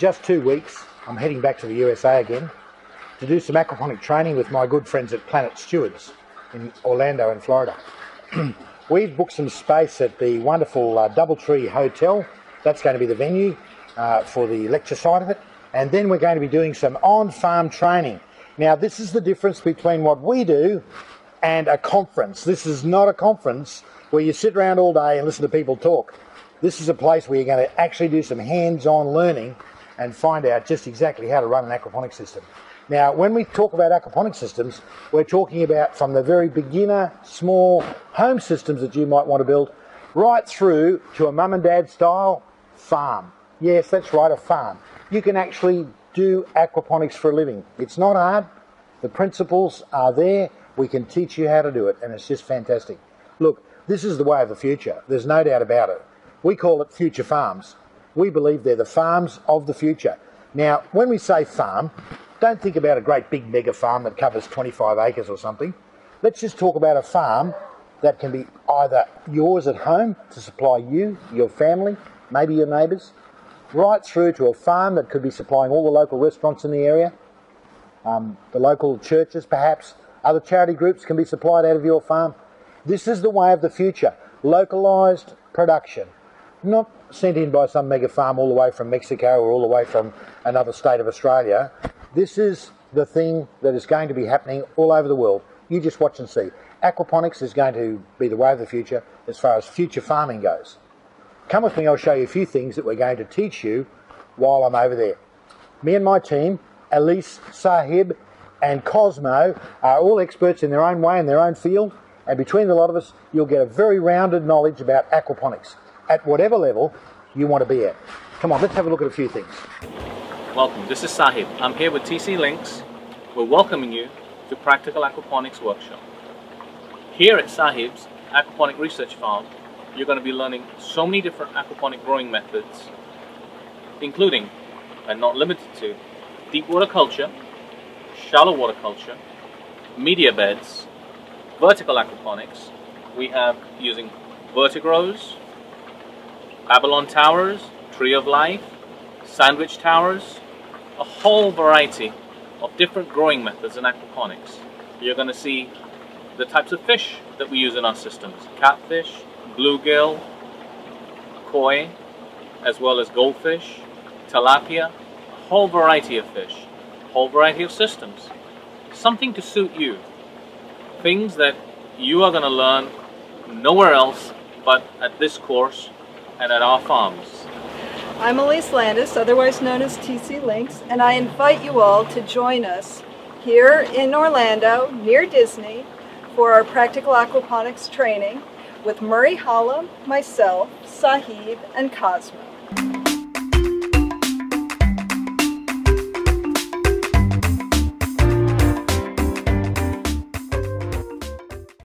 just 2 weeks, I'm heading back to the USA again to do some aquaponic training with my good friends at Planet Stewards in Orlando in Florida. We've booked some space at the wonderful Doubletree Hotel. That's going to be the venue for the lecture side of it. And then we're going to be doing some on-farm training. Now, this is the difference between what we do and a conference. This is not a conference where you sit around all day and listen to people talk. This is a place where you're going to actually do some hands-on learning and find out just exactly how to run an aquaponic system. Now, when we talk about aquaponic systems, we're talking about from the very beginner, small home systems that you might want to build, right through to a mum and dad style farm. Yes, that's right, a farm. You can actually do aquaponics for a living. It's not hard. The principles are there. We can teach you how to do it, and it's just fantastic. Look, this is the way of the future. There's no doubt about it. We call it future farms. We believe they're the farms of the future. Now, when we say farm, don't think about a great big mega farm that covers 25 acres or something. Let's just talk about a farm that can be either yours at home to supply you, your family, maybe your neighbours, right through to a farm that could be supplying all the local restaurants in the area, the local churches perhaps, other charity groups can be supplied out of your farm. This is the way of the future, localised production, not sent in by some mega farm all the way from Mexico or all the way from another state of Australia. This is the thing that is going to be happening all over the world. You just watch and see. Aquaponics is going to be the way of the future as far as future farming goes. Come with me, I'll show you a few things that we're going to teach you while I'm over there. Me and my team, Elise, Sahib and Cosmo, are all experts in their own way, in their own field, and between the lot of us, you'll get a very rounded knowledge about aquaponics at whatever level you want to be at. Come on, let's have a look at a few things. Welcome, this is Sahib. I'm here with TC Lynx. We're welcoming you to Practical Aquaponics Workshop. Here at Sahib's Aquaponic Research Farm, you're going to be learning so many different aquaponic growing methods, including, and not limited to, deep water culture, shallow water culture, media beds, vertical aquaponics. We have using Vertigros, Babylon Towers, Tree of Life, Sandwich Towers, a whole variety of different growing methods in aquaponics. You're going to see the types of fish that we use in our systems, catfish, bluegill, koi, as well as goldfish, tilapia, a whole variety of fish, a whole variety of systems. Something to suit you. Things that you are going to learn nowhere else but at this course and at our farms. I'm Elise Landis, otherwise known as TC Lynx, and I invite you all to join us here in Orlando, near Disney, for our practical aquaponics training with Murray Hallam, myself, Sahib, and Cosmo.